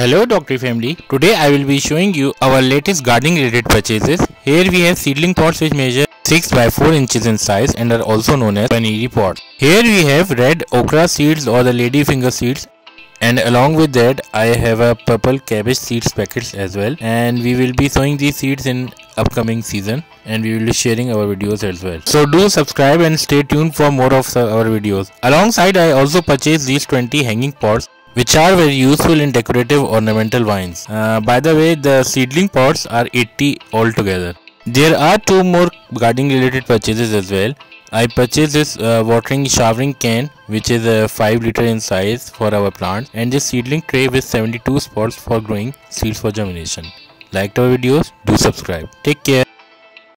Hello DocTree family, today I will be showing you our latest gardening related purchases. Here we have seedling pots which measure 6 by 4 inches in size and are also known as Paneeri pots. Here we have red okra seeds or the ladyfinger seeds, and along with that I have a purple cabbage seeds packets as well, and we will be sowing these seeds in upcoming season and we will be sharing our videos as well. So do subscribe and stay tuned for more of our videos. Alongside I also purchased these 20 hanging pots which are very useful in decorative ornamental vines. By the way, the seedling pots are 80 altogether. There are two more gardening related purchases as well. I purchased this showering can which is 5 liter in size for our plants, and this seedling tray with 72 spots for growing seeds for germination. Liked our videos? Do subscribe. Take care.